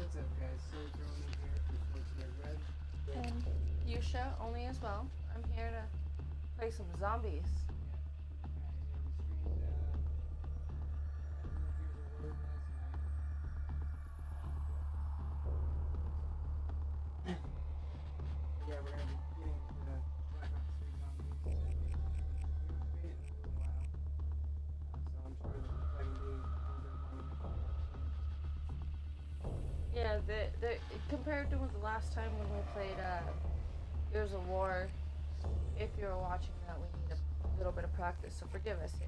What's up, guys? Solgr only here for SportsNerdWeb. And Fusha only as well. I'm here to play some zombies. Compared to the last time when we played Gears of War, if you were watching that, we need a little bit of practice, so forgive us here.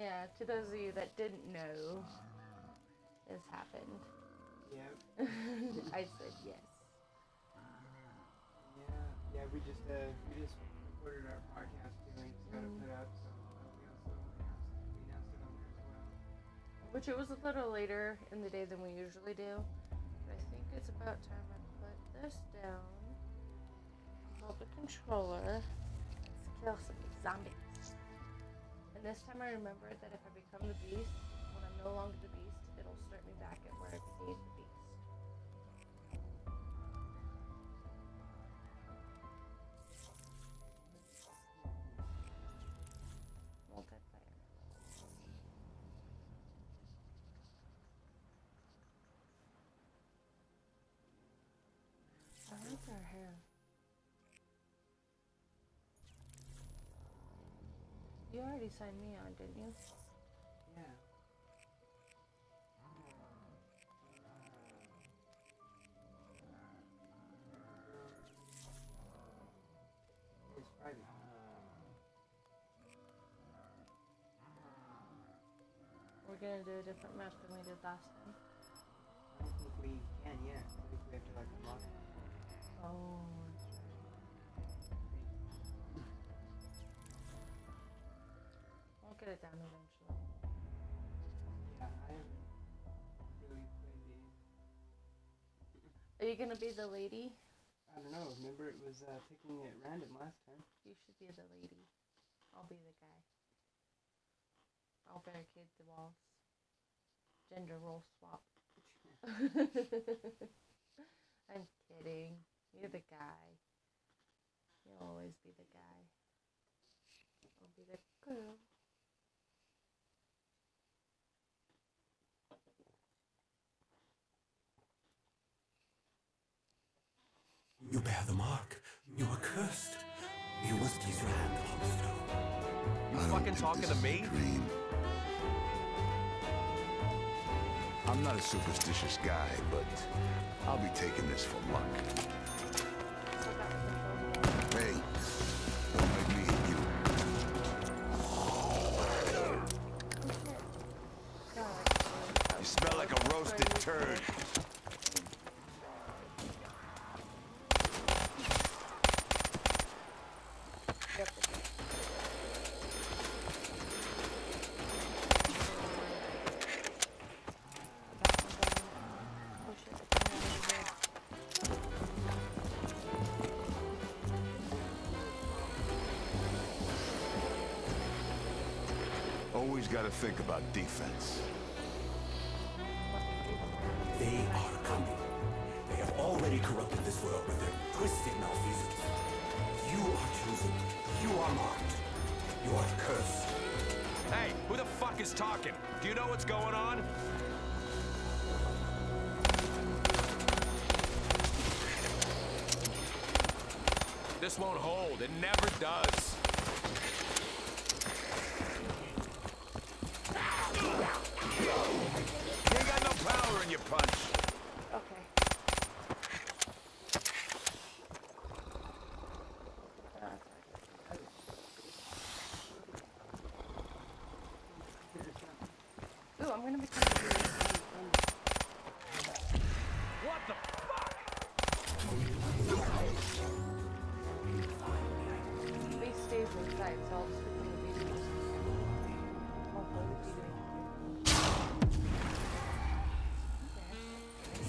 Yeah, to those of you that didn't know, this happened. Yeah. I said yes. Yeah, we just recorded our podcast doing it, got it put up, so we also announced it on there as well. Which it was a little later in the day than we usually do. But I think it's about time I put this down. Hold the controller. Let's kill some zombies. This time I remembered that if I become the beast, when I'm no longer the beast, it'll start me back at where I became the beast. Multiplayer. I like our hair. You already signed me on, didn't you? Yeah. It's private. We're gonna do a different match than we did last time. I don't think we can yet. I think we have to like block it. Oh. Get it down eventually. Yeah, I haven't really played these. Are you gonna be the lady? I don't know. Remember, it was picking at random last time. You should be the lady. I'll be the guy. I'll barricade the walls. Gender role swap. I'm kidding. You're the guy. You'll always be the guy. I'll be the girl. You bear the mark. You are cursed. You must use your hand on the stone. You fucking talking to me? I'm not a superstitious guy, but I'll be taking this for luck. Hey, don't make me hit you. You smell like a roasted turd. Gotta think about defense. They are coming. They have already corrupted this world with their twisted malfeasance. You are chosen. You are marked. You are cursed. Hey, who the fuck is talking? Do you know what's going on? This won't hold. It never does. Okay. I'm gonna be trying to do this. What the fuck? The base stays inside, so I'll just become the baby.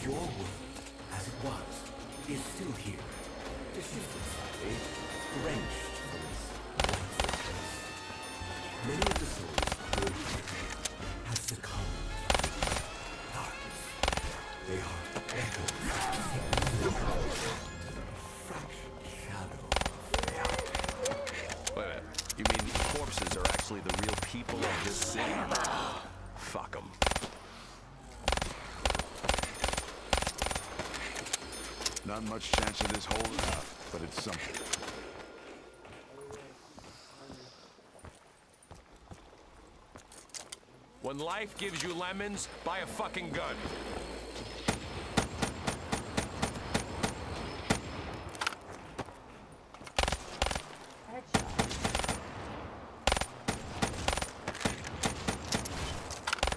Your world, as it was, is still here. Shifted slightly, wrenched from its life fortress. Many of the souls have succumbed to darkness. They are echoes, a fraction shadow of reality. Wait a minute. You mean these corpses are actually the real people of this city? Fuck them. Not much chance of this holding up, but it's something. When life gives you lemons, buy a fucking gun.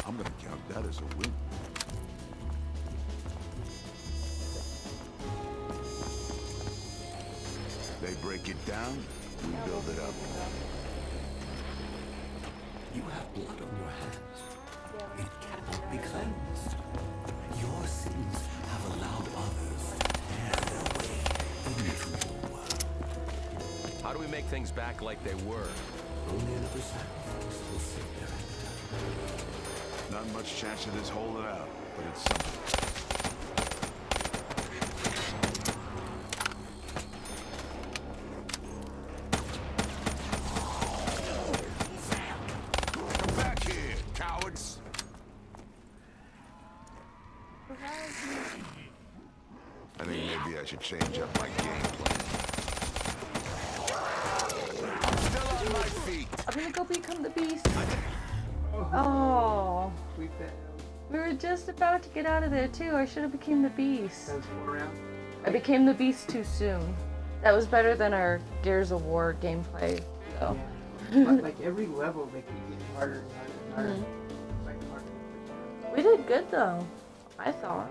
I'm gonna count that as a win. Break it down, we build it up. You have blood on your hands. It cannot be cleansed. Your sins have allowed others to tear their way into your world. How do we make things back like they were? Only another sacrifice will save their end. Not much chance of this holding out, but it's something. Change up my game plan. I'm still on my feet. I'm gonna go become the beast. Oh, we failed. We were just about to get out of there too. I should have became the beast. I became the beast too soon. That was better than our Gears of War gameplay. So. Yeah. Like every level, they keep getting harder and harder. Mm-hmm. Like harder. We did good though, I thought.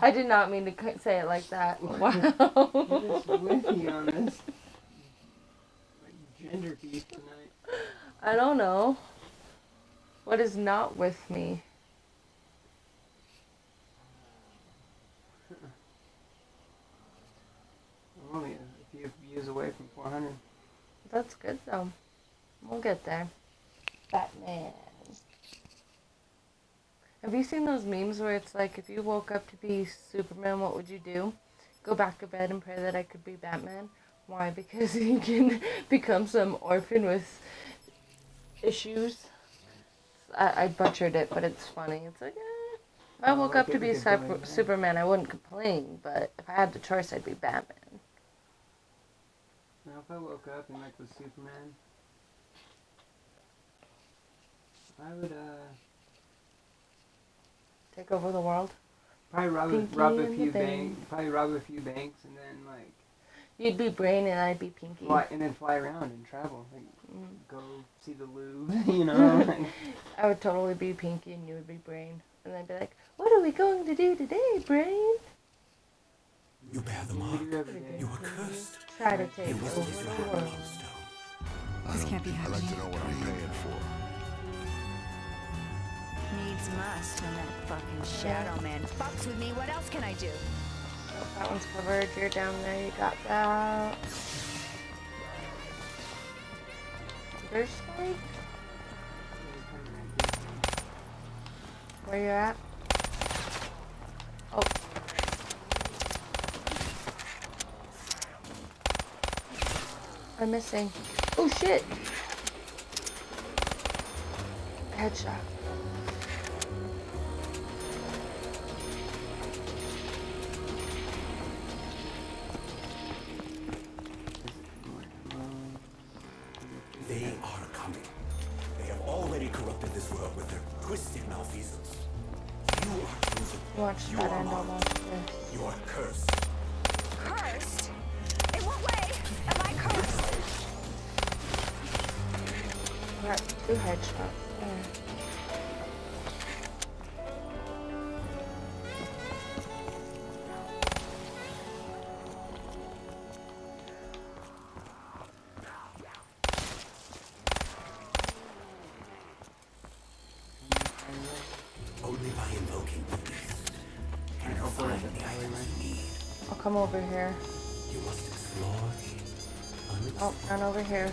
I did not mean to say it like that. Wow. You're just with me on this. Like gender piece tonight. I don't know. What is not with me? Only a few views away from 400. That's good though. We'll get there. Batman. Have you seen those memes where it's like, if you woke up to be Superman, what would you do? Go back to bed and pray that I could be Batman? Why? Because you can become some orphan with issues. I butchered it, but it's funny. It's like, if I woke up to be Superman, I wouldn't complain, but if I had the choice, I'd be Batman. Now, if I woke up and was Superman, I would, take over the world. Probably rob a few banks, and then like. You'd be Brain and I'd be Pinky. Fly, and then fly around and travel, like go see the Louvre, you know. Like. I would totally be Pinky, and you would be Brain, and I'd be like, "What are we going to do today, Brain?" You bear the mark. You are cursed. Try to take over the world. This can't be happening. I'd like to know what I'm paying for. Needs must when that fucking shadow man fucks with me. What else can I do? Oh, that one's covered. You're down there. You got that. There's like... Where you at? Oh. I'm missing. Oh shit! Headshot. Watch that end almost. You are cursed. Cursed? In what way am I cursed? I got two headshots. Come over here. You must explore. Oh, run over here.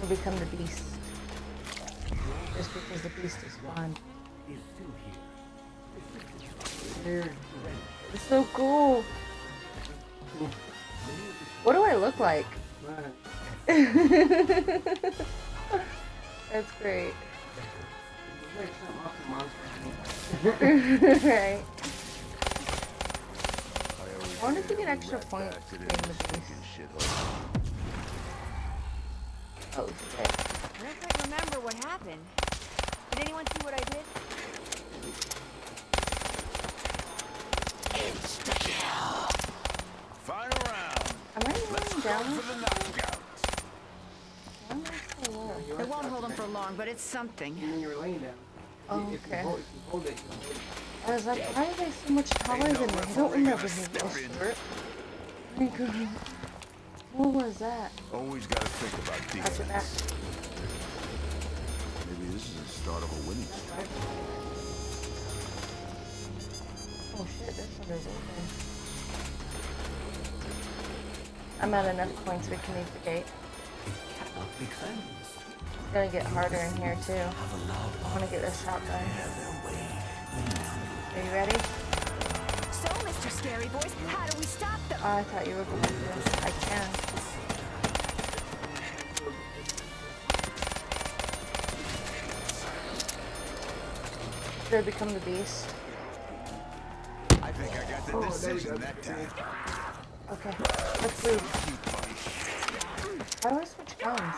You'll become the beast. Just because the beast is gone. Dude, it's so cool. What do I look like? That's great. Right. I wonder if you get extra points in the base. Oh, shit. I don't quite remember what happened. Did anyone see what I did? Insta-kill! Final round! Am I running down? It won't hold them for long, but it's something. Oh, okay. I was like, why are they so much taller than me? I don't remember him. Oh my god. What was that? Always gotta think about defense. Maybe this is the start of a winning streak. Oh shit, this one is open. I'm at enough points we can leave the gate. It's gonna get harder in here too. I wanna get this shotgun. Are you ready? So, Mr. Scary Voice, how do we stop them? Oh, I thought you were going to do this. I can. Should I become the beast? I think I got the decision that time. Okay, let's leave. How do I switch guns?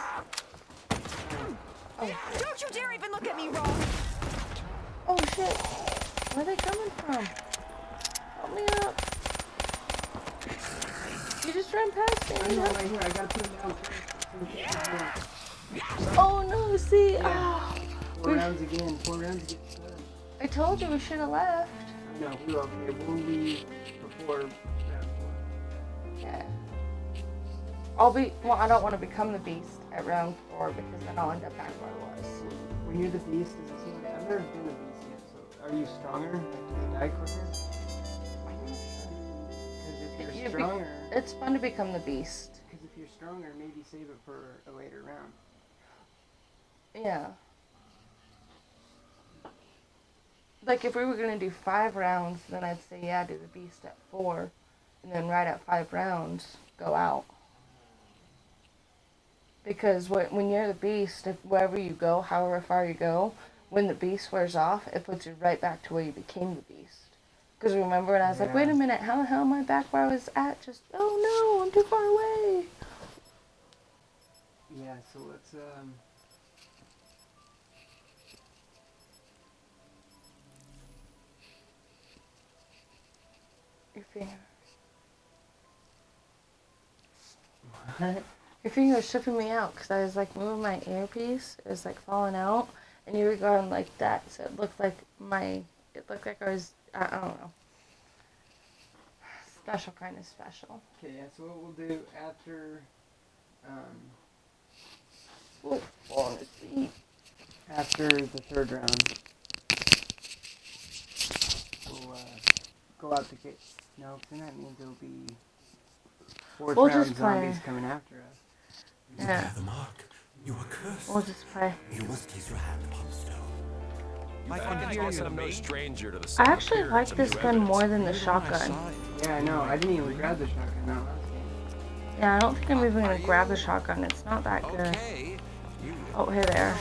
Oh. Don't you dare even look at me wrong! Oh shit! Where are they coming from? Help me up. You just ran past me. Right here. I got two rounds. Oh no, see? Yeah. Oh. Four rounds again. I told you we should have left. No, we were over here. We'll leave before round four. Yeah. Well, I don't want to become the beast at round four because then I'll end up back where I was. When you're the beast, does it seem like I've never been the beast? Are you stronger? Do you die quicker? Because if you're stronger... It's fun to become the beast. Because if you're stronger, maybe save it for a later round. Yeah. Like, if we were going to do 5 rounds, then I'd say, yeah, do the beast at 4. And then right at 5 rounds, go out. Because when you're the beast, if wherever you go, however far you go... When the beast wears off, it puts you right back to where you became the beast. Because remember when I was like, wait a minute, how the hell am I back where I was at? Just, oh no, I'm too far away. Yeah, so let's, Your finger. What? Your finger was tripping me out because I was like moving my earpiece. It was like falling out. And you were going like that, so it looked like I was, I don't know. Special kind of special. Okay, yeah, so what we'll do after, we'll fall on his feet. After the 3rd round, we'll, go out to get, no, because then that means there'll be 4th round zombies coming after us. Yeah. The mark. You are cursed. We'll just play. You must place your hand upon the stone. I actually like this gun more than the shotgun. Yeah, I know. I didn't even grab the shotgun. No. Yeah, I don't think I'm even gonna grab the shotgun. It's not that good. Oh, hey there.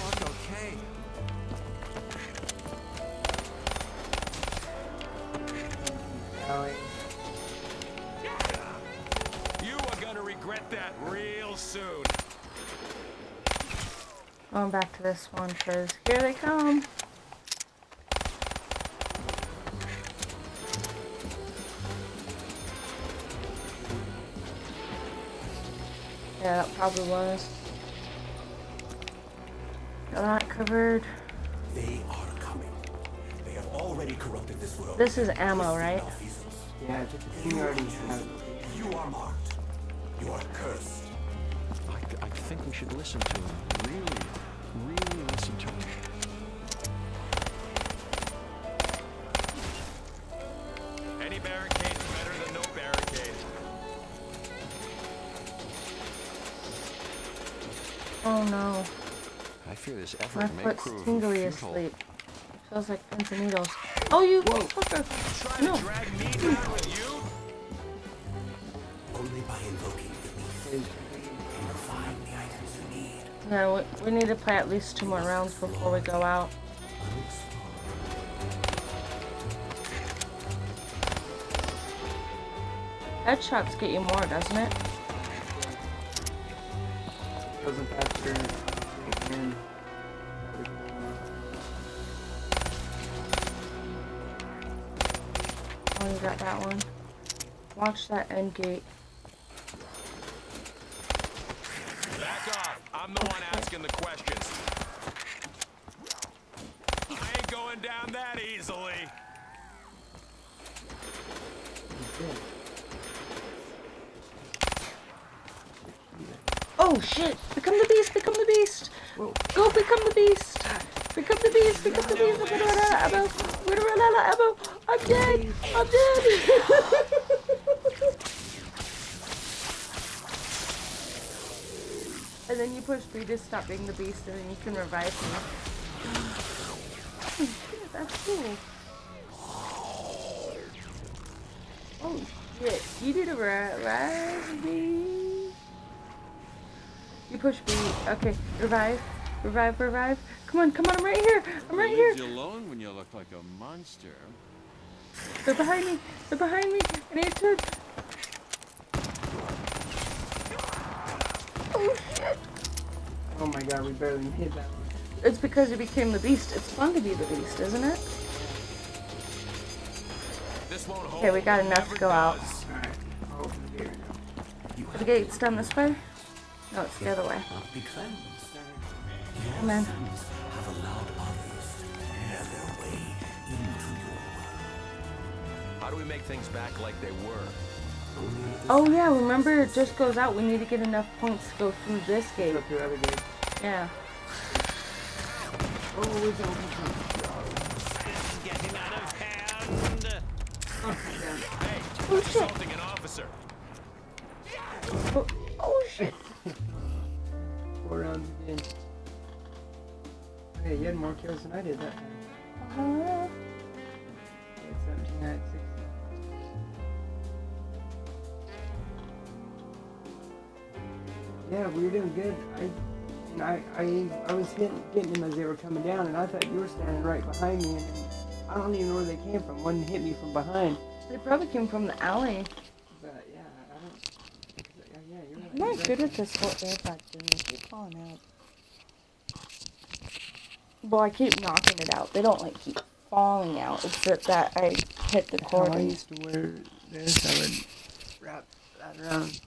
You are gonna regret that real soon. Going back to this one because here they come. Yeah, that probably was. Got that covered. They are coming. They have already corrupted this world. This is ammo, right? Yeah, you already have. You are marked. You are cursed. I think we should listen to him. Really listen to him. Any barricade's better than no barricade. Oh no. I fear this effort may prove futile. Feels like pins and needles. Oh, you fucker! No. To drag me down with you? Only by invoking the beast can you find the items you need. No, we need to play at least 2 more rounds before we go out. Headshots get you more, doesn't it? Doesn't faster. Oh, you got that one. Watch that end gate. Back off. I'm the one asking the questions. I ain't going down that easily. Oh shit! Become the beast! Become the beast! Whoa. Go become the beast! Become the beast! Become the beast! I'm gonna run out of ammo! I'm gonna run out of ammo! I'm dead! I'm dead! And then you push B to stop being the beast, and then you can revive me. That's cool. Oh shit! You did a revive me. You push B. Okay, revive. Revive, revive. Come on, come on, I'm right here. I'm right here. You alone when you look like a monster. They're behind me. They're behind me. I need to... Oh, shit. Oh my god, we barely hit that one. It's because you became the beast. It's fun to be the beast, isn't it? This won't hold. Okay, we got enough to go out. Alright, over here now. The gate's done this way. No, it's the other way. Come in. How do we make things back like they were? Oh yeah, remember it just goes out. We need to get enough points to go through this gate. Go through other gate. Yeah. Oh, it's getting out of hand. Hey, oh, assaulting an officer. Oh. Oh shit! 4 rounds in. Okay, you had more kills than I did that time. Uh-huh. It's 17, I had 6. Yeah, we were doing good. I was hitting them as they were coming down, and I thought you were standing right behind me, and I don't even know where they came from. One hit me from behind. They probably came from the alley. But yeah, I don't... I'm not good at this whole airbag thing. I keep calling out. Well, I keep knocking it out. They don't like keep falling out. It's that I hit the cord. I used to wear this. I would wrap that around.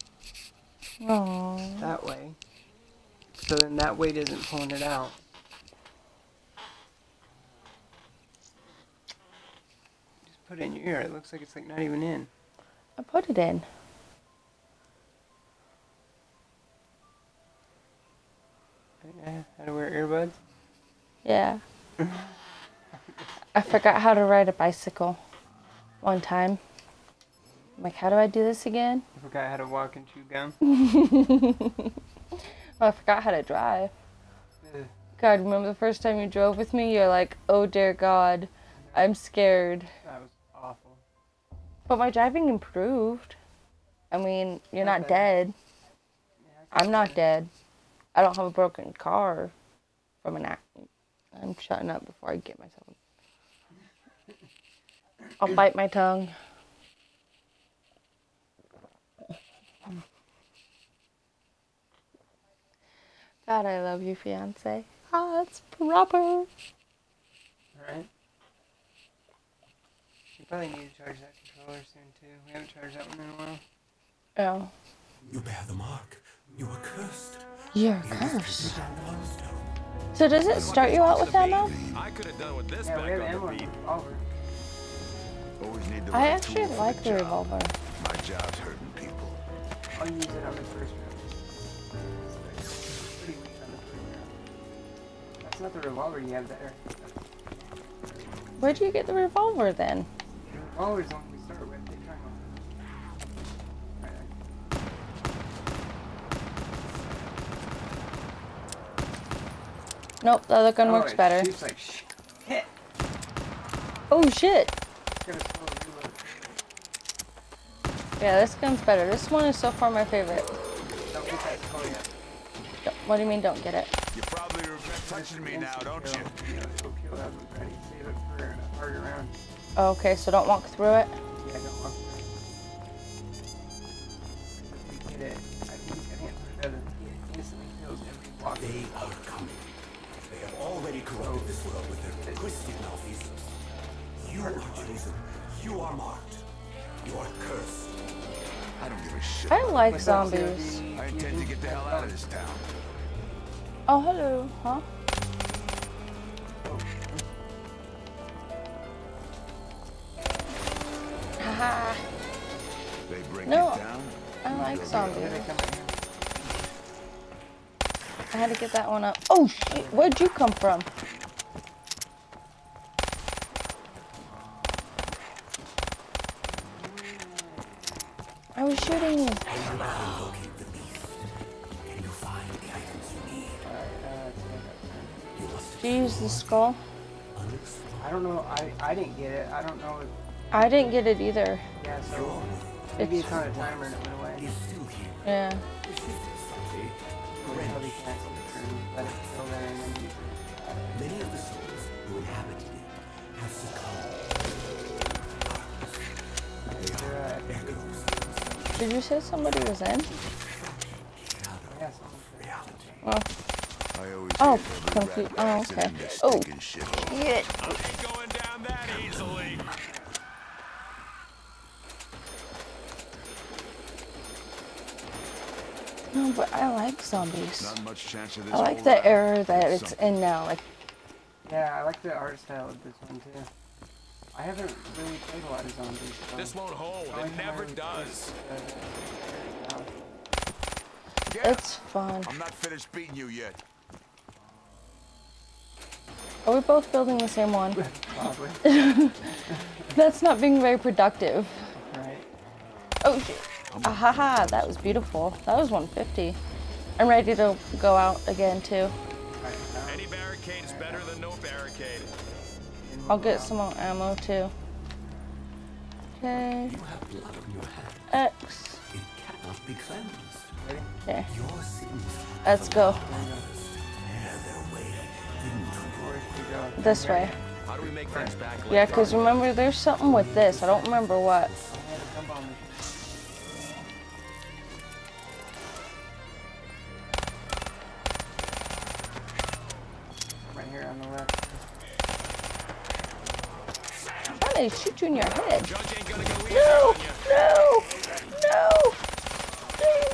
Aww. That way. So then that weight isn't pulling it out. Just put it in your ear. It looks like it's like not even in. I put it in. How to wear earbuds? Yeah. I forgot how to ride a bicycle one time. I'm like, how do I do this again? I forgot how to walk and chew gum. Well, I forgot how to drive. Ugh. God, remember the first time you drove with me? You're like, oh dear God, I'm scared. That was awful. But my driving improved. I mean, you're not dead. Yeah, I'm not dead. I don't have a broken car from an accident. I'm shutting up before I get myself. I'll bite my tongue. God, I love you, fiance. Ah, it's proper. All right. You probably need to charge that controller soon too. We haven't charged that one in a while. Oh. You bear the mark. You are cursed. You're cursed. So does it start you out with ammo? I could have done with this back on the beat. I actually like the revolver. My job's hurting people. I'll use it on the first round. That's not the revolver you have there. Where do you get the revolver then? The revolver's on. Nope, the other gun works better. Like shit. Oh shit! Yeah, this gun's better. This one is so far my favorite. Don't get that skull yet. What do you mean, don't get it? You probably regret touching me now, don't you? Yeah, go kill that one, Freddy. Save it for a harder round. Oh, okay, so don't walk through it? Yeah, don't walk through it. Get it. I think I can't instantly kills every block. They are coming. Already corrupted this world with their twisted malfeasance. You are chosen. You are marked. You are cursed. I don't give a shit. I like zombies. I intend to get the hell out of this town. Oh, hello, huh? Haha. They break it down. I like zombies. I had to get that one up. Oh shit, where'd you come from? I was shooting you. Can you find the items you need? You must. Do you use the skull? I don't know. I didn't get it. I don't know. I didn't get it either. Yeah, so maybe it's on a timer and it went away. Yeah. Many of the souls who inhabited it have succumbed. Did you say somebody was in? Oh. Oh, complete. Oh, okay. Oh, shit. I ain't going down that easily. No, but I like zombies. Not much chance of this. I like the era that it's in now. Like, yeah, I like the art style of this one too. I haven't really played a lot of zombies. So this won't hold. It never does. It's fun. I'm not finished beating you yet. Are we both building the same one? Probably. That's not being very productive. Right. Oh shit. Ahaha, that was beautiful. That was 150. I'm ready to go out again, too. Any barricade is better than no barricade. I'll get some more ammo, too. Okay. You have blood on your hand. X. It cannot be cleansed. Okay. Let's go. This way. How do we make things back? Yeah, because remember, there's something with this. I don't remember what. They shoot you in your head. No! No! No! Save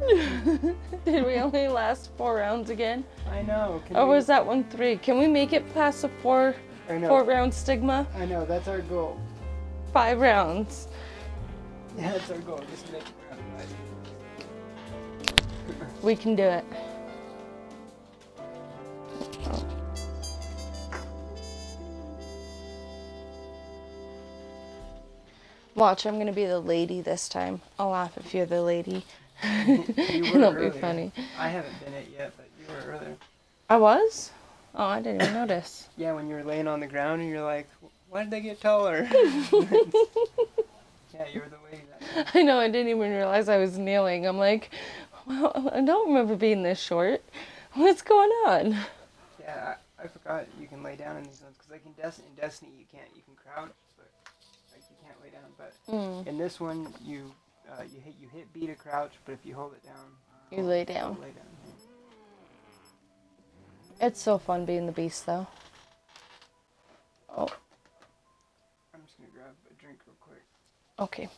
me! Did we only last 4 rounds again? I know. Or was that 1-3? Can we make it past the 4-round stigma? I know, that's our goal. 5 rounds. Yeah, that's our goal. Just make it round. We can do it. Watch, I'm gonna be the lady this time. I'll laugh if you're the lady. It'll be funny. I haven't been it yet, but you were earlier. I was? Oh, I didn't even notice. Yeah, when you were laying on the ground and you're like, why did they get taller? Yeah, you were the lady that time. I know, I didn't even realize I was kneeling. I'm like, well, I don't remember being this short. What's going on? Yeah, I forgot you can lay down in these ones. Because like in Destiny, you can't. You can crouch. Down, but in this one you hit B to crouch, but if you hold it down you lay down. It's so fun being the beast though. Oh, I'm just gonna grab a drink real quick. Okay.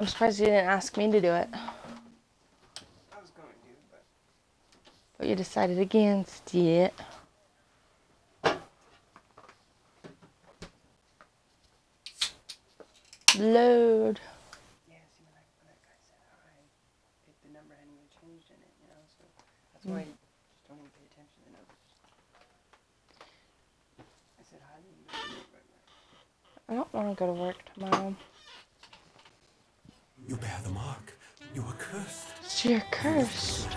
I'm surprised you didn't ask me to do it. I was going to, but you decided against it. Load. Yeah, see when that guy said hi, if the number hadn't even changed in it, you know, so that's why I just don't even pay attention to numbers. I said hi, I don't want to go to work tomorrow. You bear the mark. You are cursed. So you're cursed.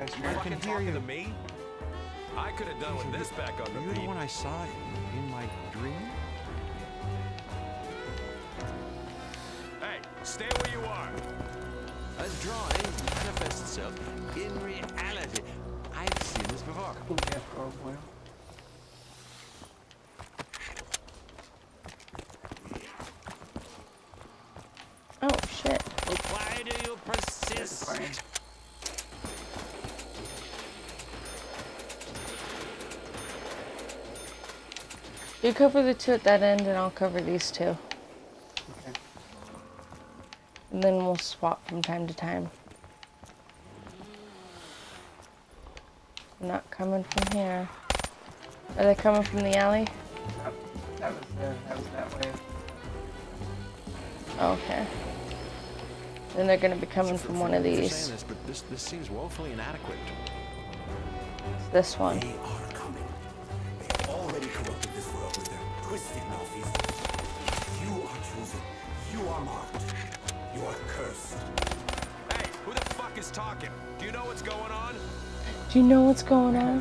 I can hear you. To me? I could have done with this back on the beat. You know when I saw it in my dream? Stay where you are. A drawing manifests itself in reality. I've seen this before. Oh, shit. Well, why do you persist? You cover the two at that end, and I'll cover these two. And then we'll swap from time to time. I'm not coming from here. Are they coming from the alley? No, that was that way. Okay. Then they're gonna be coming from one of these. This seems woefully inadequate. It's this one. They are coming. They already corrupted this world with their twisted mouthpiece. You are chosen. You are marked. You are cursed. Hey, who the fuck is talking? Do you know what's going on? Do you know what's going on?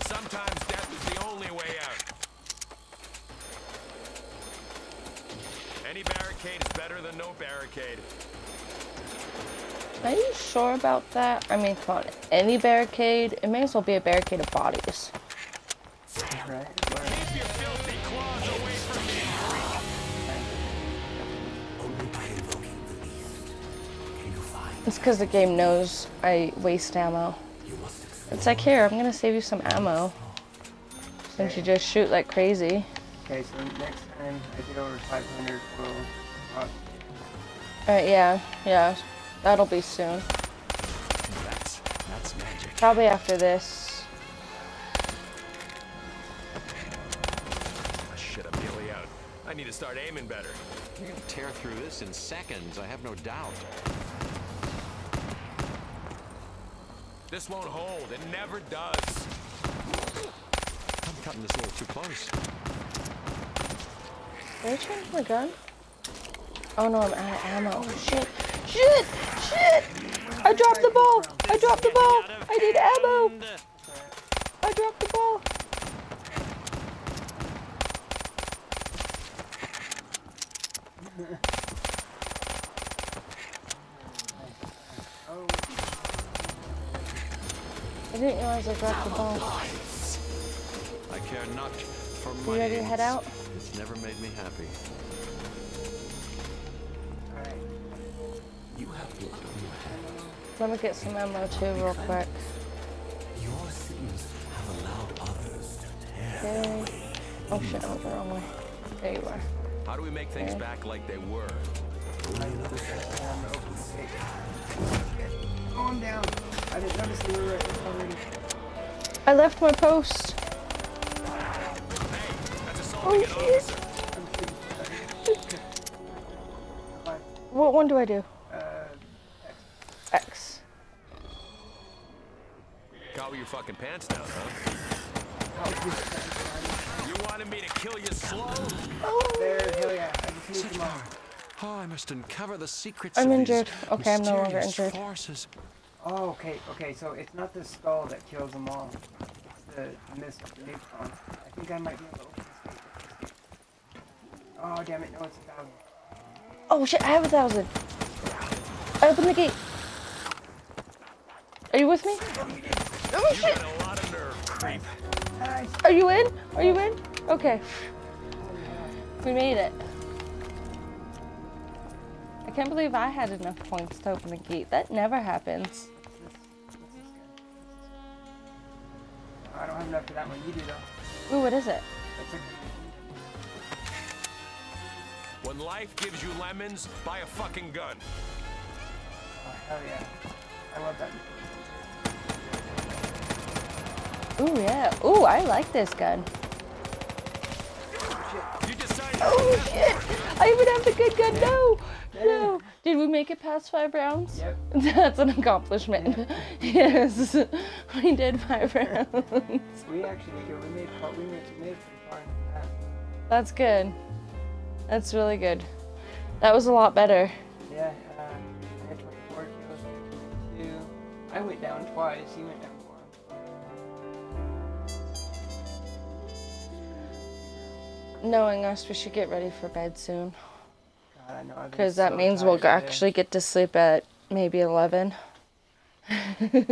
Sometimes death is the only way out. Any barricade is better than no barricade. Are you sure about that? I mean, come on, any barricade, it may as well be a barricade of bodies. Right. Keep your filthy claws away from me. Only by invoking the beast can you find. It's because the game knows I waste ammo. It's like, here, I'm gonna save you some ammo. Since you just shoot like crazy. Okay, so next time I get over 500, we'll talk. Alright, yeah. That'll be soon. That's magic. Probably after this. I need to start aiming better. You're gonna tear through this in seconds, I have no doubt. This won't hold, it never does. I'm cutting this a little too close. Are you changing my gun? Oh no, I'm out of ammo. Oh, shit. Shit! I dropped the ball! I need ammo! I dropped the ball! I didn't realize I dropped the ball. I care not for money. You ready to head out? It's never made me happy. Alright. You have blood on your head. Let me get some ammo too real quick. Your sins have allowed others to tear away. Oh shit, I went the wrong way. There you are. How do we make things back like they were? Calm down. I didn't notice they were already. I left my post. Oh shit! What one do I do? X. Got with your fucking pants down, huh? You wanted me to kill you slow? Oh. There, hell yeah. I just need some more. Oh, I must uncover the secrets. I'm injured. Okay, I'm no longer injured. Forces. Oh, okay. So it's not the skull that kills them all. It's the missed big one. I think I might be able to open this paper. Oh, damn it. No, it's 1,000. Oh, shit. I have 1,000. I opened the gate. Are you with me? Oh, shit. You got a lot of nerve, creep. Are you in? Are you in? Okay. We made it. I can't believe I had enough points to open the gate. That never happens. I don't have don't know for that one. You do though. Ooh, what is it? It's a... When life gives you lemons, buy a fucking gun. Oh, hell yeah. I love that. Ooh, yeah. Ooh, I like this gun. Oh, shit. I even have the good gun. No. No. Did we make it past 5 rounds? Yep. That's an accomplishment. Yep. Yes. We did 5 rounds. We actually did good. We made pretty far into that. That's good. That's really good. That was a lot better. Yeah. I had 24 kills. I had 22. I went down twice. You went down. Knowing us, we should get ready for bed soon. God, I know. Because that means we'll actually get to sleep at maybe 11. Right.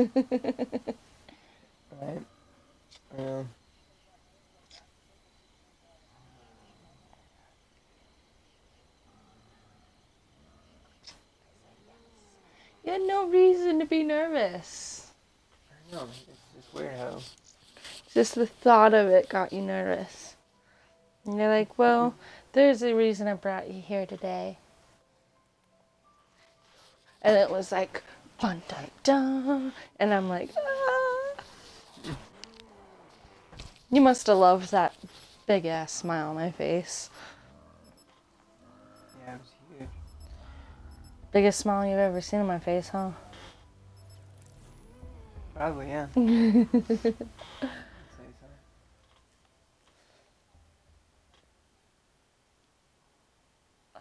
Yeah. You had no reason to be nervous. I know. It's just weird how. Just the thought of it got you nervous. And you're like, well, there's a reason I brought you here today. And it was like, dun, dun, dun. And I'm like, ah. You must have loved that big ass smile on my face. Yeah, it was huge. Biggest smile you've ever seen on my face, huh? Probably, yeah.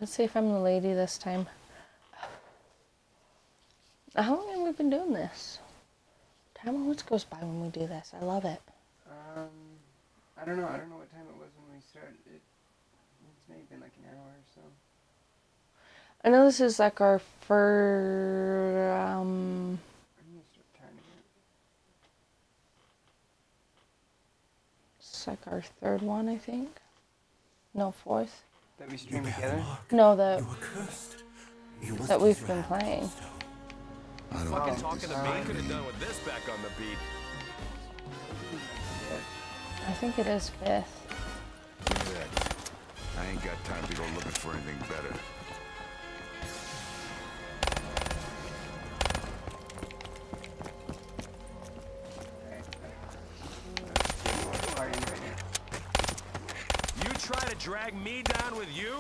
Let's see if I'm the lady this time. How long have we been doing this? Time always goes by when we do this. I love it. I don't know. I don't know what time it was when we started. It's maybe been like an hour or so. I know this is like our first. I'm gonna start turning it. It's like our 3rd one, I think. No, 4th. That we stream together? No, that we've been playing. I don't fucking talking to me could have done with this back on the beat. I think it is 5th. I ain't got time to go looking for anything better. Drag me down with you?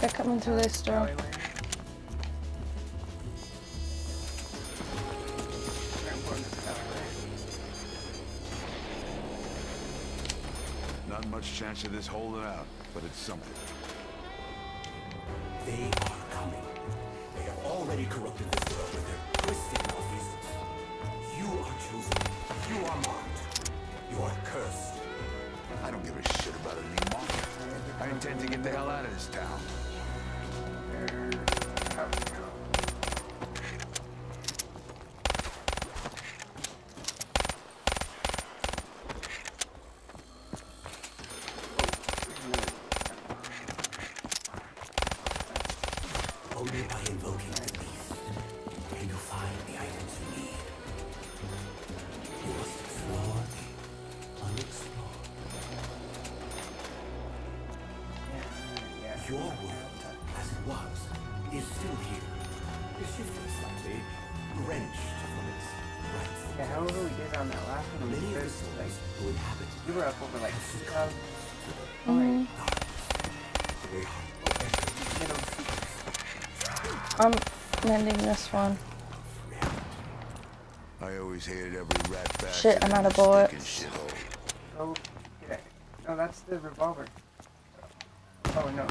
They're coming through this door. Not much chance of this holding out, but it's something. They are coming. They have already corrupted this world with their twisted mouths. You are chosen. You are marked. You are cursed. I don't give a shit about it anymore. I intend to get the hell out of this town. This one. I always hated every rat back. Shit, I'm out of bullets. Oh, yeah. Oh, that's the revolver. Oh no.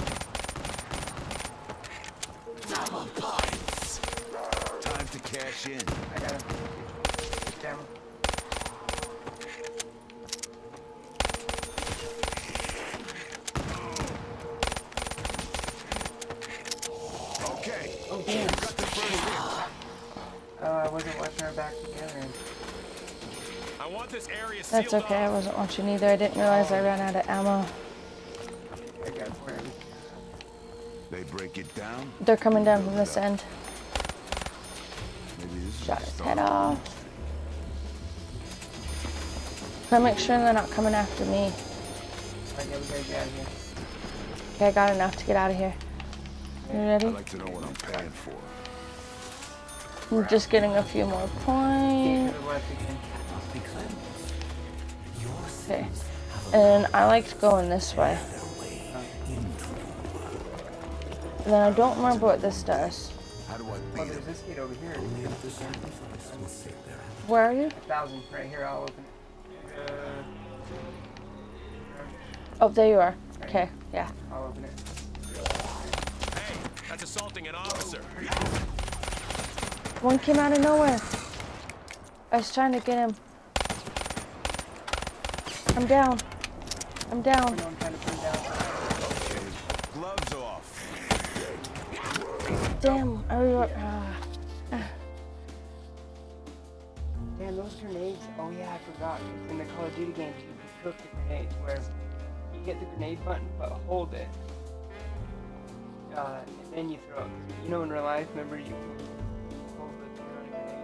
Time to cash in. I got him. Damn. That's okay, I wasn't watching either. I didn't realize I ran out of ammo. for him. They break it down. They're coming down from this end. Shot his head off. Try to make sure they're not coming after me. Okay, I got enough to get out of here. You ready? I'd like to know what I'm paying for. We're just getting a few more points. Okay. And I liked going this way. And then I don't remember what this does. Well, there's this gate over here. Where are you? 1,000 right here. I'll open it. Oh, there you are. Okay, yeah. I'll open it. Hey, that's assaulting an officer. One came out of nowhere. I was trying to get him. I'm down. I'm down. I'm trying to put him down. Gloves off. Damn. Damn, those grenades. Oh yeah, I forgot. In the Call of Duty games, you can cook the grenades where you hit the grenade button, but hold it. And then you throw it. You know, in real life, remember, you hold the grenade.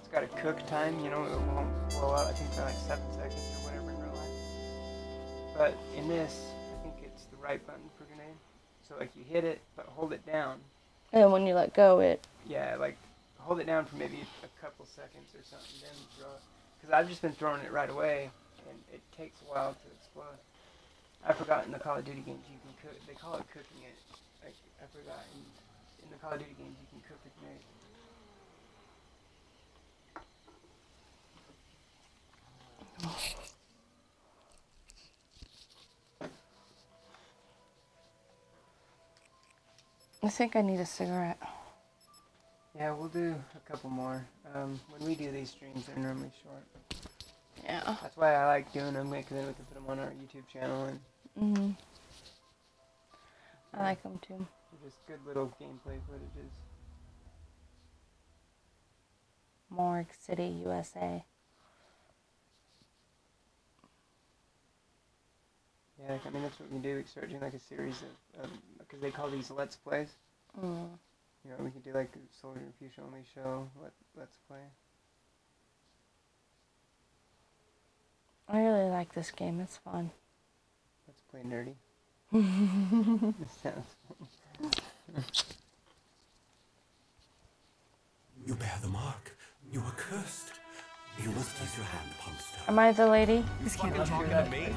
It's got a cook time, you know, it won't blow up. I think for like 7 seconds or whatever in real life. But in this, I think it's the right button for grenade. So, like, you hit it, but hold it down. And when you let go, it... Yeah, like, hold it down for maybe a couple seconds or something, then throw it. Because I've just been throwing it right away, and it takes a while to explode. I forgot in the Call of Duty games you can cook. They call it cooking it. Like, I forgot. In the Call of Duty games you can cook the grenade. I think I need a cigarette. Yeah, we'll do a couple more. When we do these streams, they're normally short. Yeah. That's why I like doing them, because then we can put them on our YouTube channel. And I like them too. They're just good little gameplay footages. Morgue City, USA. Yeah, like, I mean, that's what we can do. We start doing like a series of, because they call these Let's Plays. You know, we could do like a Solgr and Fusha Only Show, Let's Play. I really like this game, it's fun. Let's Play Nerdy. It sounds fun. You bear the mark. You are cursed. You must place your hand upon stone. Am I the lady? This can't be talking to me.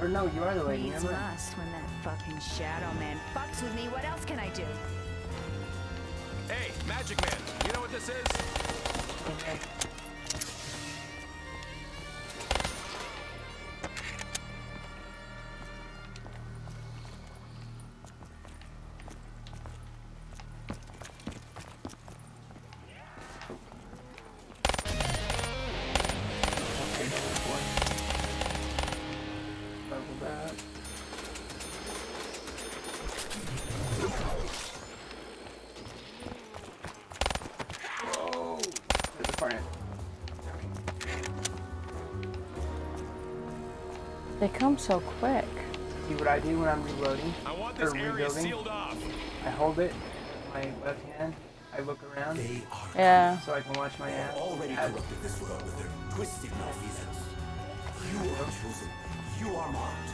Or no, you are the lady. Needs must when that fucking shadow man fucks with me. What else can I do? Hey, Magic Man, you know what this is? Okay. They come so quick. See what I do when I'm reloading? I want this area sealed off. I hold it with my left hand. I look around. Yeah. So I can watch my ass. Already corrupted this world with their twisted malfeasance. You are chosen. You are marked.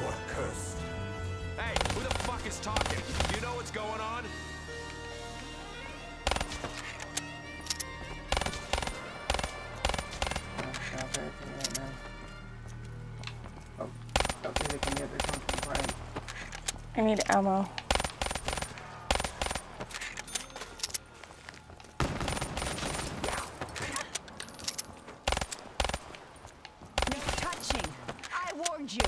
You are cursed. Hey, who the fuck is talking? You know what's going on? I need ammo. No touching. I warned you.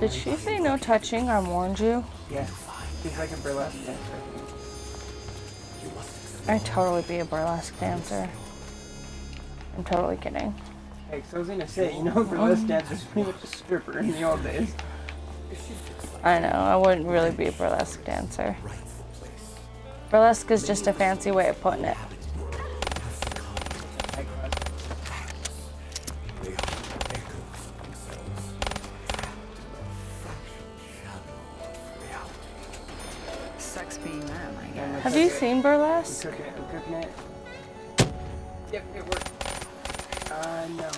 Did she say no touching? I warned you. Yeah. She's like a burlesque dancer. I'd totally be a burlesque dancer. I'm totally kidding. Hey, so I was gonna say, you know, burlesque dancers were pretty much a stripper in the old days. I know, I wouldn't really be a burlesque dancer. Burlesque is just a fancy way of putting it. burlesque being that, I guess. Have you seen burlesque? I'm cooking it. Yep, it worked. No.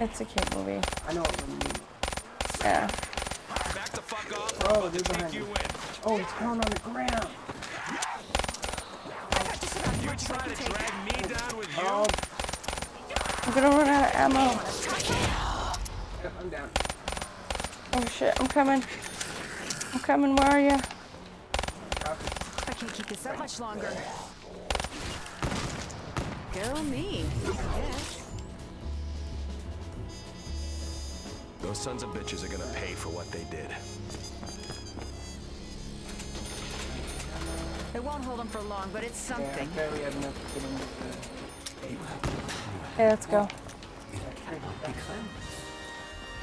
It's a cute movie. I know what we need. Yeah. Back the fuck off. Oh, they're behind you. Oh, it's going on the ground. You're trying to drag me down with you? Oh. I'm gonna run out of ammo. Yep, I'm down. Oh shit, I'm coming. I'm coming, where are you? I can't keep this up much longer. Go me. Yes. Those sons of bitches are gonna pay for what they did. It won't hold them for long, but it's something. Yeah, we have enough to get in with the... Hey, let's go.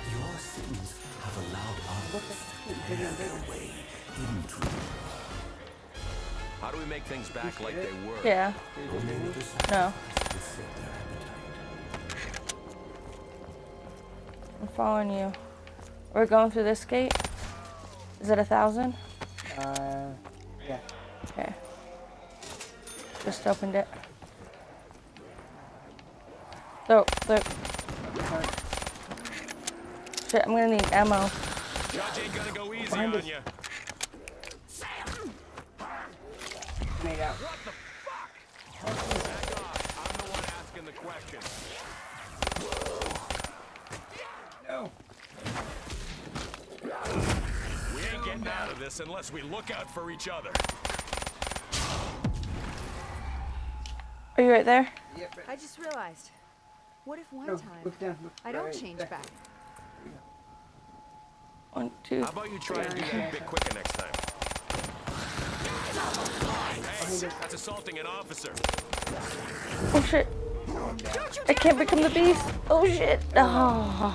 Your sins have allowed others to have their way into the world. How do we make things back like they were? Yeah. No. I'm following you. We're going through this gate. Is it 1,000? Yeah. Okay. Just opened it. So, look. Shit, I'm gonna need ammo. Josh ain't gonna go easy on you. Made out. What the fuck? Back off. I'm the one asking the question. No. We ain't getting out of this unless we look out for each other. Are you right there? Yep. I just realized. What if one time I don't change back? 1, 2. How about you try and do that a bit quicker next time? Hey, that's assaulting an officer. Oh shit! I can't become the beast. Oh shit! Oh.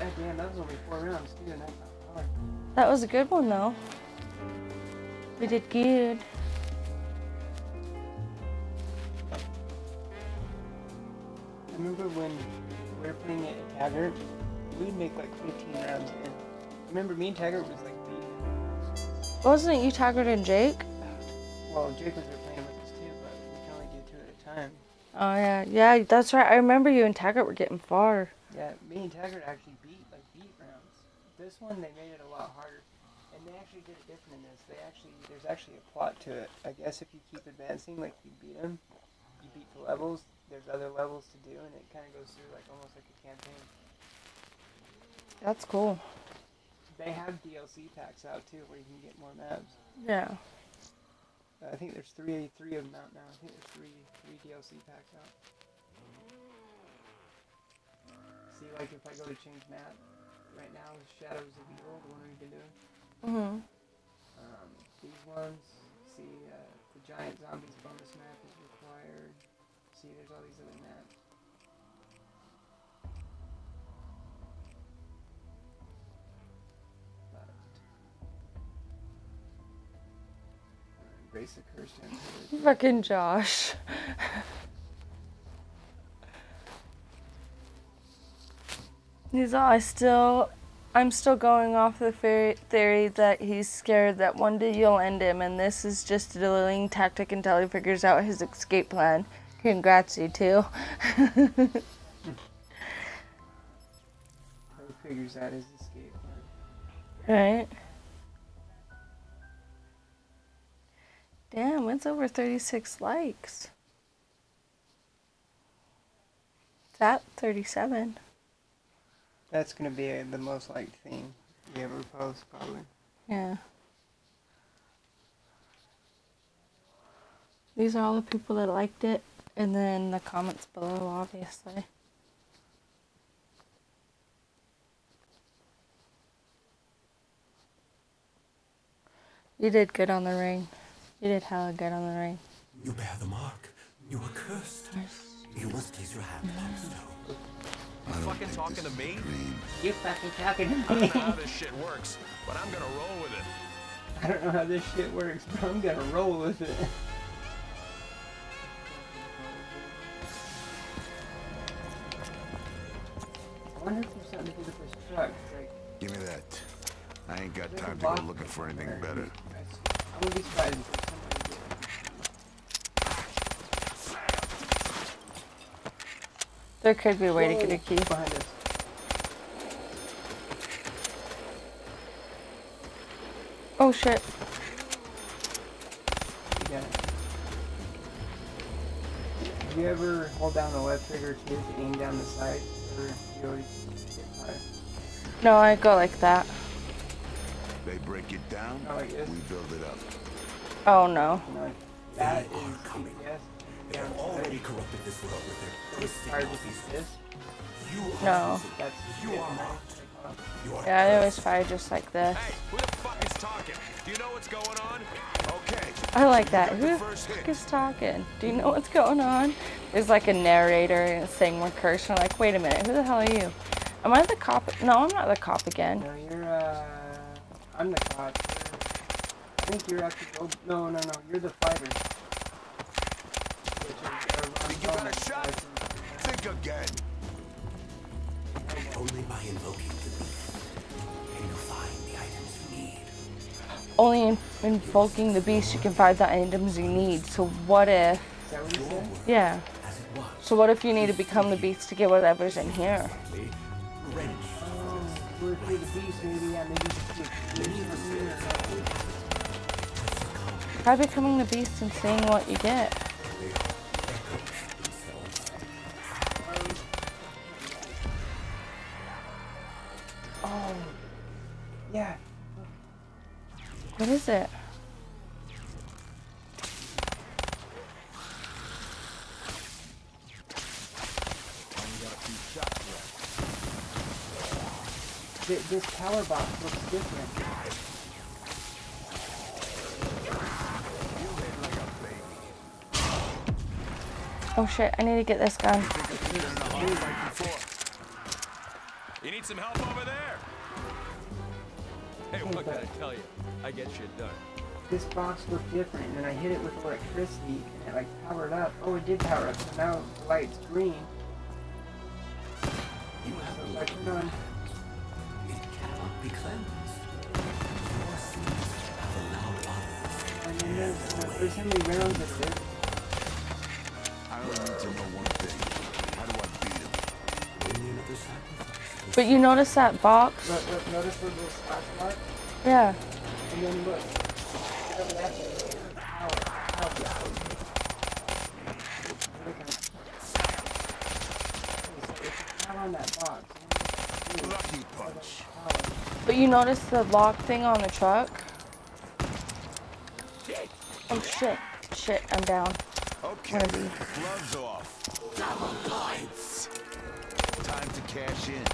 Damn, that was only 4 rounds. That was a good one though. We did good. I remember when we were playing it at Taggart, we'd make like 15 rounds in. Remember, me and Taggart was like the... Wasn't it you, Taggart, and Jake? Well, Jake was there playing with us too, but we can only get 2 at a time. Oh yeah, yeah, that's right. I remember you and Taggart were getting far. Yeah, me and Taggart actually beat rounds. This one, they made it a lot harder, and they actually did it different in this. There's actually a plot to it. I guess if you keep advancing, like you beat them, you beat the levels. There's other levels to do, and it kind of goes through like almost like a campaign. That's cool. They have DLC packs out too, where you can get more maps. Yeah. I think there's three of them out now. I think there's three DLC packs out. See, like if I go to change map right now, with Shadows of Evil, the one we've been doing. Mhm. These ones. See, the Giant Zombies bonus map is required. See, there's all these other maps. Grace the curse and fucking Josh. He's all, I'm still going off the theory that he's scared that one day you'll end him, and this is just a delaying tactic until he figures out his escape plan. Congrats, you two. He figures out his escape plan. Right. Damn, it's over 36 likes. It's at 37. That's going to be the most liked thing you ever post, probably. Yeah. These are all the people that liked it, and then the comments below, obviously. You did good on the ring. You did hella good on the ring. You bear the mark. You are cursed. You must place your hand on stone. You fucking talking to me? You fucking talking to me? I don't know how this shit works, but I'm gonna roll with it. I don't know how this shit works, but I'm gonna roll with it. I wonder if there's something to do with this truck. Give me that. I ain't got time to go looking for anything better. I wouldn't be surprised if somebody did. There could be a way to get a key behind us. Oh shit. You got it. Do you ever hold down the left trigger to aim down the sight, or do you always get fired? No, I go like that. They break it down, oh, we build it up. Oh no. That is coming. Yes. They have already corrupted this world with their twisted pieces. No. Yeah, I always fire just like this. Hey, who the fuck is talking? Do you know what's going on? Okay. I like that. Who the fuck is talking? Do you know what's going on? There's like a narrator saying one curse, and I'm like, wait a minute, who the hell are you? Am I the cop? No, I'm not the cop again. No, you're, I'm the cop. I think you're actually, oh, no, you're the fighter. Did you get a shot? Think again. Only by invoking the beast can you find the items you need. Only in invoking the beast you can find the items you need. So what if? Yeah. So what if you need to become the beast to get whatever's in here? Try becoming the beast and seeing what you get. Yeah. What is it? This power box looks different. Oh shit, I need to get this gun. You need some help over there? Hey, what can I tell you? I get shit done. This box looked different, and then I hit it with electricity, and it like powered up. Oh, it did power up, so now the light's green. You have a light gun. It cannot be cleansed. Your sins have allowed others. And then there's how many rounds of this. I don't need to know one thing. How do I beat him? We need this happen. But you notice that box? Look, notice the little splash mark? Yeah. And then look. Lucky punch. But you notice the lock thing on the truck? Oh shit. Shit, I'm down. Okay. Gloves off. Double points. Time to cash in.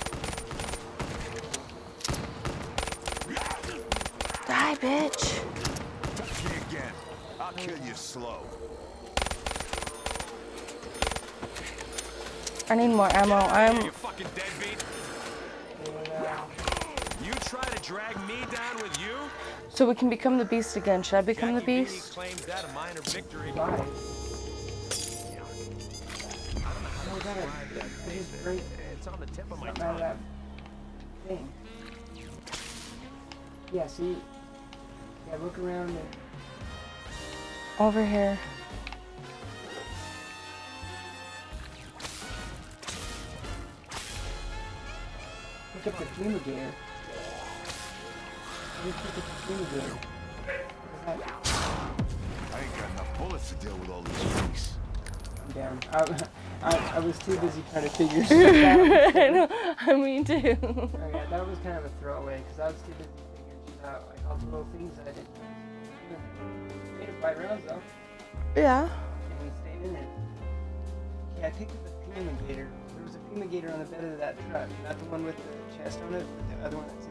Die, bitch. Touch me again. I'll kill you slow. I need more ammo. You fucking deadbeat. You try to drag me down with you? So we can become the beast again. Should I become the beast? Claims that a minor victory. I don't know how to drive that thing. It's on the tip of my tongue. Yeah, see? Yeah, look around and... Over here. Look at the fumigator. Look at the fumigator. I ain't got enough bullets to deal with all these things. I'm down. I was too busy trying to figure stuff out. I know, I mean too. Oh yeah, that was kind of a throwaway, because I was too busy. Like all the little things that I did. We made it 5 rounds though. Yeah. And we stayed in it. Yeah, I picked up a fumigator. There was a fumigator on the bed of that truck. Not the one with the chest on it, but the other one that's in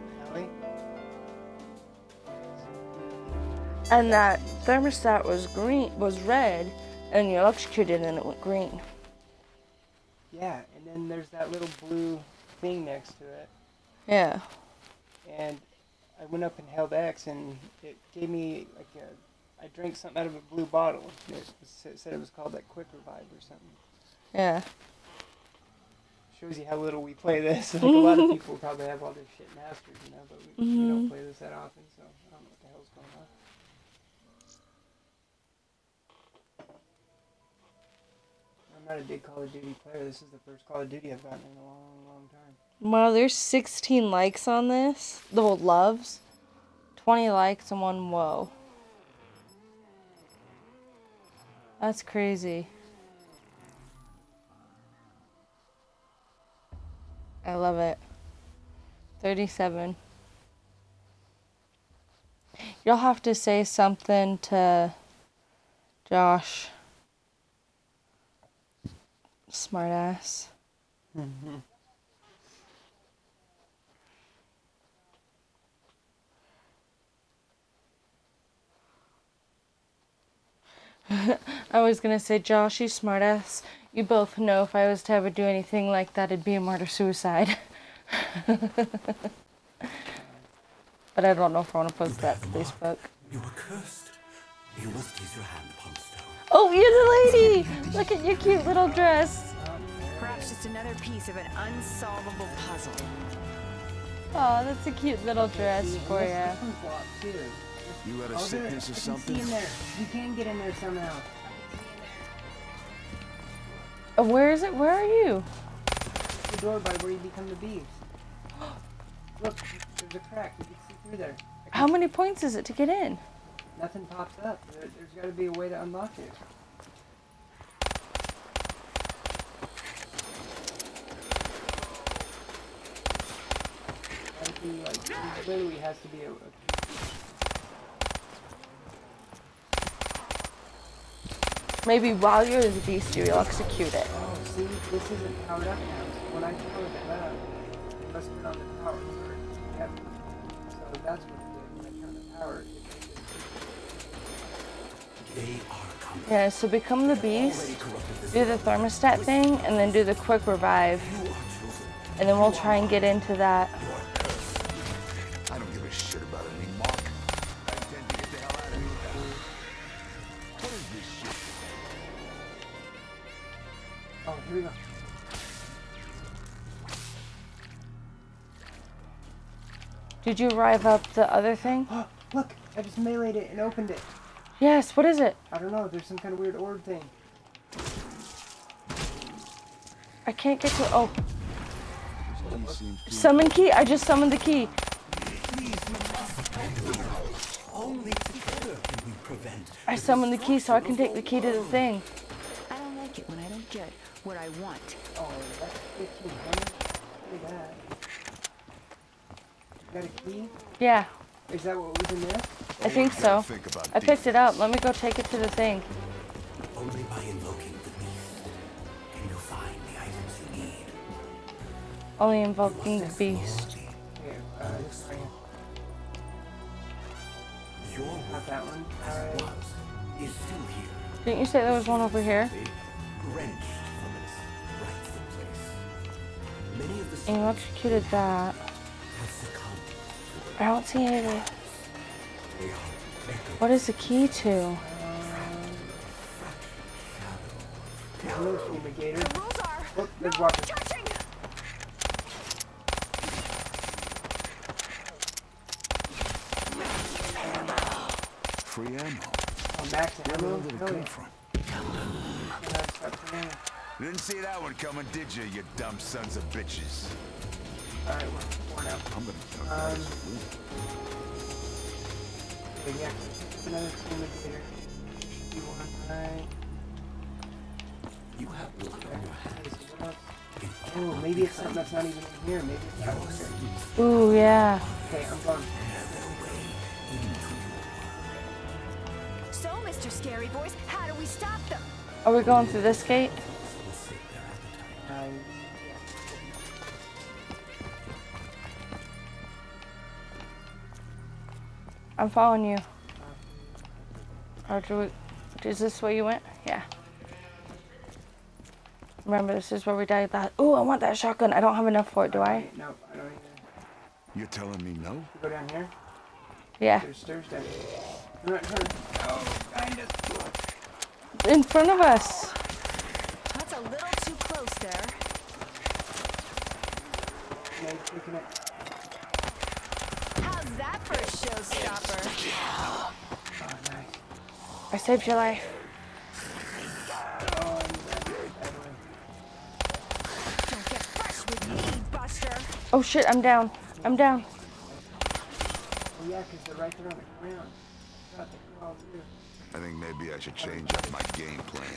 the alley. And that thermostat was green, was red, and you electrocuted and it went green. Yeah, and then there's that little blue thing next to it. Yeah. And I went up and held X, and it gave me like I drank something out of a blue bottle. It said it was called like Quick Revive or something. Yeah. Shows you how little we play this. Like a lot of people probably have all this shit mastered, you know, but we don't play this that often, so I don't know what the hell's going on. I'm not a big Call of Duty player. This is the first Call of Duty I've gotten in a long, long time. Wow, there's 16 likes on this. The old loves. 20 likes and one whoa. That's crazy. I love it. 37. You'll have to say something to Josh. Smartass. Mm-hmm. I was gonna say, Josh, you smartass. You both know if I was to ever do anything like that, it'd be a murder-suicide. But I don't know if I want to post that to Facebook. You are cursed. You must use your hand upon stone. Oh, you're the lady! Look at your cute little dress. Perhaps just another piece of an unsolvable puzzle. Oh, that's a cute little dress for you. You had a sickness or something? You can get in there somehow. Oh, where is it? Where are you? The door by where you become the beast. Look, there's a crack. You can see through there. How many points is it to get in? Nothing pops up. There's got to be a way to unlock it. Like, literally has to be a maybe while you're the beast, you'll execute it. Oh, see, this isn't powered up now. When I powered it up, it must have been on the power first. Yep. So that's what it did. When I turned the power, it did. They are coming. Yeah, so become the beast, do the thermostat thing, and then do the quick revive. And then we'll try and get into that. I don't give a shit about it anymore. I intend to get the hell out of here. What is this shit? Oh, here we go. Did you rev up the other thing? Oh, look, I just meleeed it and opened it. Yes, what is it? I don't know, there's some kind of weird orb thing. I can't get to, oh. Summon key, I just summoned the key. I summoned the key so I can take the key to the thing. When I don't get what I want. Oh, that's 1500. Look at that. You got a key? Yeah. Is that what was in there? I think so. I picked it up. Let me go take it to the thing. Only by invoking the beast can you find the items you need. Only invoking the beast. Here, not that one. Is still here. Didn't you say there was one over here? Wrenched from its rightful place. Many of the and executed that. I don't see anything. What is the key to? The rules are look, there's no touching. Free ammo. I'm back to ammo. Didn't see that one coming, did you, you dumb sons of bitches? Alright, we're worn out. I'm gonna talk about this. But yeah, another communicator. You want right? You have blood on your hands. Oh, maybe it's something that's not even in here. Maybe it's out here. Ooh, yeah. Okay, I'm gone. So, Mr. Scary Voice, how do we stop them? Are we going through this gate? I'm following you. Or do we, is this where you went? Yeah. Remember, this is where we died last. Ooh, I want that shotgun. I don't have enough for it, do I? No, I don't either. You're telling me no? You go down here? Yeah. There's stairs down here. Oh, kind of. In front of us. That's a little too close there. How's that for a showstopper? Oh, nice. I saved your life. Oh, Oh shit, I'm down. I'm down. Oh yeah, because they're right there on the ground. I think maybe I should change up my game plan.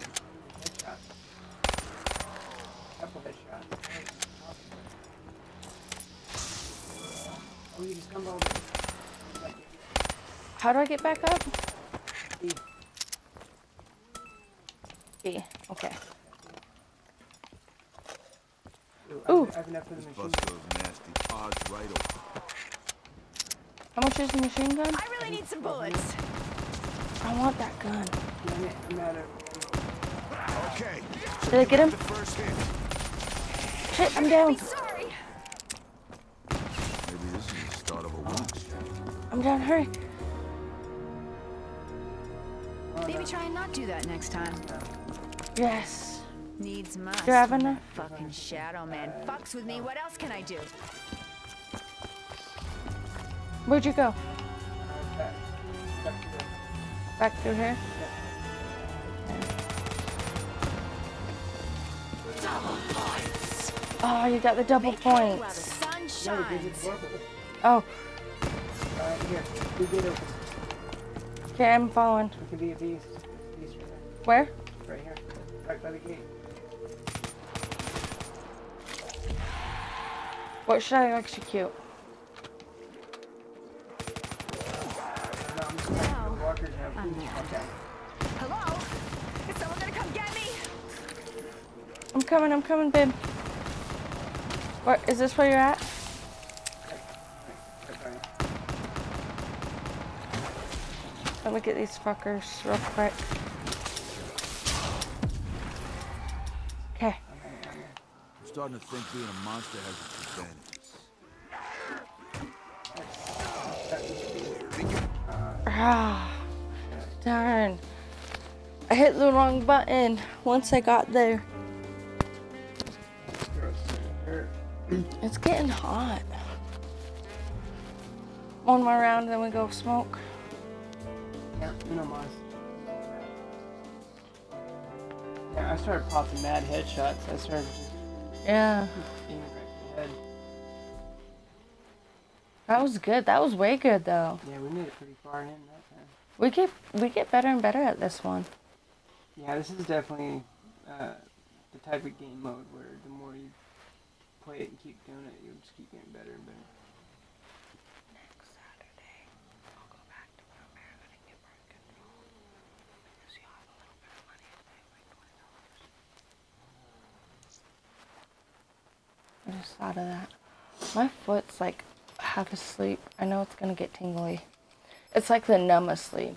How do I get back up? B. Okay. Ooh. How much is the machine gun? I really need some bullets. I want that gun. Okay. Did I get him? Shit, I'm down. Maybe this is the start of a walk. I'm down, hurry. Maybe try and not do that next time. Yes. Needs must. Do I have enough? Fucking shadow man fucks with me. What else can I do? Where'd you go? Back through here? Double points. Oh, you got the double points. Oh. Okay, I'm following. Where? Right here. Right by the gate. What should I execute? Hello? Is someone gonna come get me? I'm coming, babe. Where is this where you're at? Let me get these fuckers real quick. Okay. I'm starting to think being a monster has its advantages. Ah, darn. I hit the wrong button once I got there. It's getting hot. One more round, then we go smoke. Yeah, no more. Yeah, I started popping mad headshots. I started just... Yeah. That was good. That was way good, though. Yeah, we made it pretty far in that time. We get better and better at this one. Yeah, this is definitely the type of game mode where the more you play it and keep doing it, you'll just keep getting better and better. Next Saturday, I'll go back to my American and get birth control because you have a little bit of money to pay, like $20. I just thought of that. My foot's like... half asleep. I know it's gonna get tingly. It's like the numb asleep.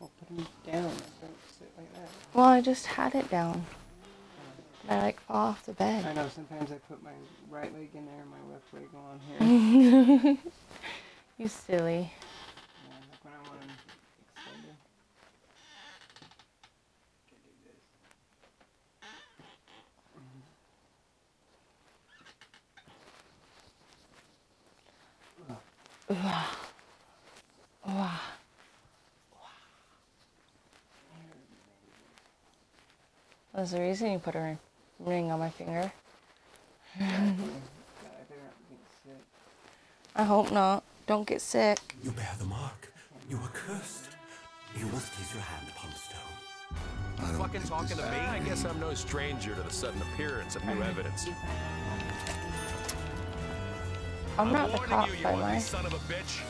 Well, put it down. Don't sit like that. Well, I just had it down. I like fall off the bed. I know. Sometimes I put my right leg in there and my left leg on here. You silly. Yeah, like when I want to extend it. Can do this. Wow. Wow. That's the reason you put a ring on my finger. I hope not. Don't get sick. You bear the mark. You are cursed. You must place your hand upon the stone. Fucking talking to me? I guess I'm no stranger to the sudden appearance of new evidence. I'm not the cop, by the way. Son of a bitch.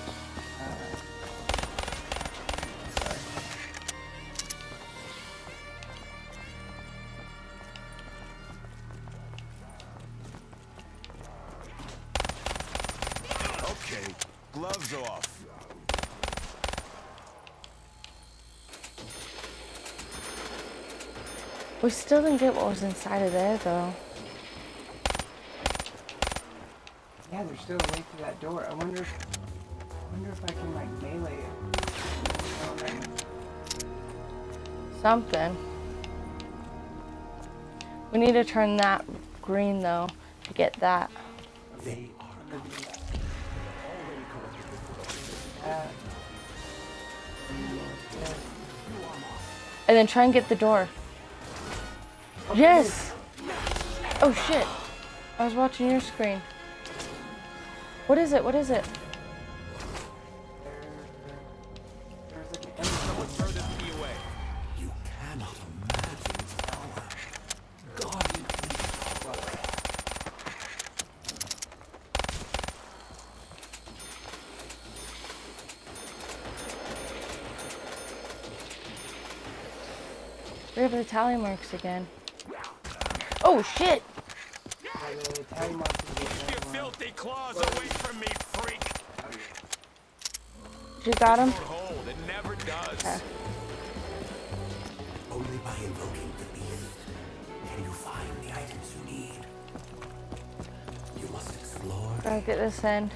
Okay, gloves off. We still didn't get what was inside of there, though. Yeah, there's still a way through that door. I wonder if I can like melee it. Oh, right. Something. We need to turn that green though to get that. They are and then try and get the door. Okay. Yes. Oh shit. I was watching your screen. What is it? What is it? We have the tally marks again. Oh shit! Keep your filthy claws away from me, freak! You got him? It never does. Okay. Only by invoking the beast can you find the items you need. You must explore. I'll get this in.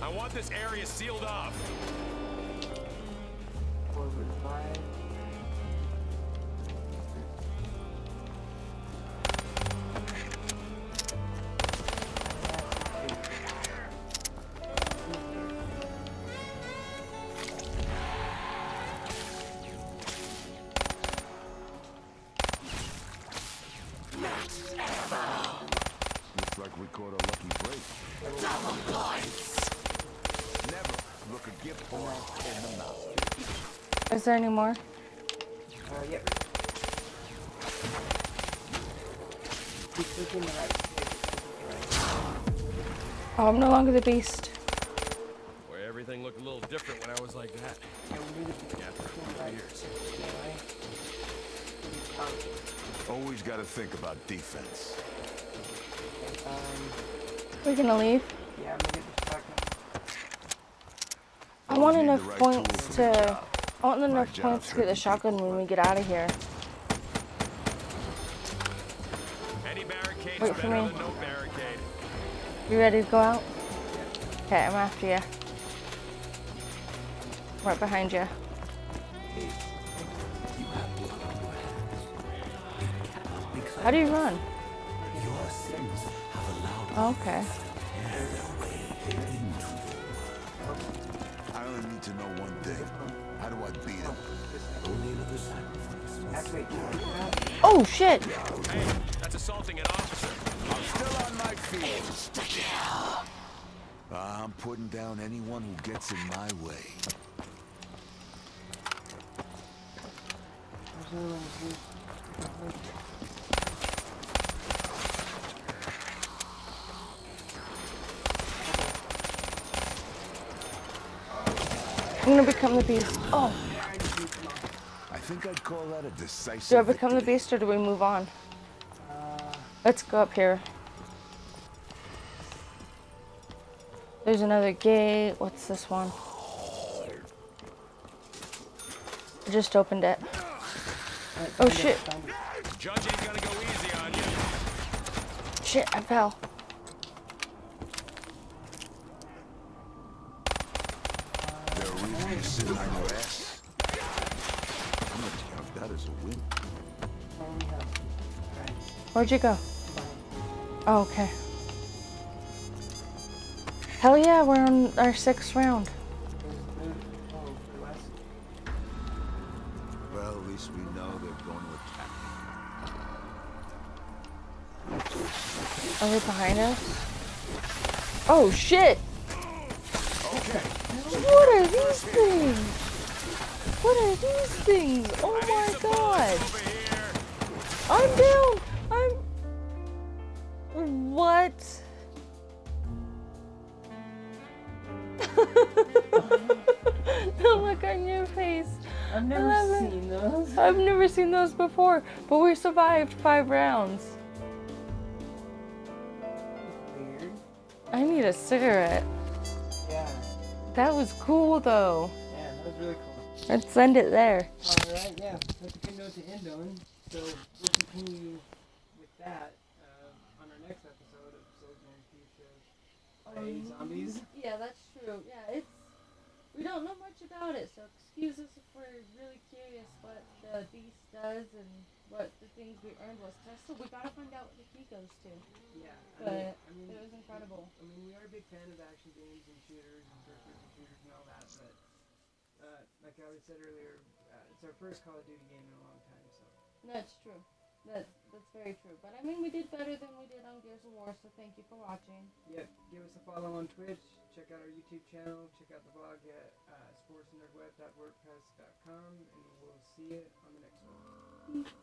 I want this area sealed off. Is there any more? Yep. Oh, I'm no longer the beast. Boy, everything looked a little different when I was like that. Always got to think about defense. We're gonna leave. Yeah, I want enough points to. I want enough points to get the shotgun when we get out of here. Wait for me. You ready to go out? Okay, I'm after you. Right behind you. How do you run? Oh, okay. I only need to know one thing. How do I beat him? Oh shit! Hey, that's assaulting an officer. I'm still on my feet. I'm putting down anyone who gets in my way. I'm gonna become the beast. Oh. I think I'd call that a decisive. Do I become the beast or do we move on? Let's go up here. There's another gate. What's this one? I just opened it. Oh shit. Judge ain't gonna go easy on you. Shit, I fell. Where'd you go? Oh, okay. Hell yeah, we're on our 6th round. Well, at least we know they're going to attack. Are they behind us? Oh shit! Okay. What are these things? What are these things? Oh my god! I'm down! I'm... What? The look on your face. I've never seen those. I've never seen those before, but we survived 5 rounds. Weird. I need a cigarette. That was cool though. Yeah, that was really cool. Let's end it there. Alright, yeah. That's a good note to end on. So we'll continue with that on our next episode of Solgr and Fusha Zombies. Yeah, that's true. Yeah, we don't know much about it, so excuse us if we're really curious what the beast does and what the things we earned was. Tesla, we gotta find out what the key goes to. Yeah. I mean, it was incredible. I mean, we are a big fan of action games and shooters and first-person shooters and all that, but like I said earlier, it's our first Call of Duty game in a long time, so. No, it's true. That's very true. But I mean, we did better than we did on Gears of War, so thank you for watching. Yep, give us a follow on Twitch, check out our YouTube channel, check out the blog at SportsNerdWeb.wordpress.com, and we'll see you on the next one.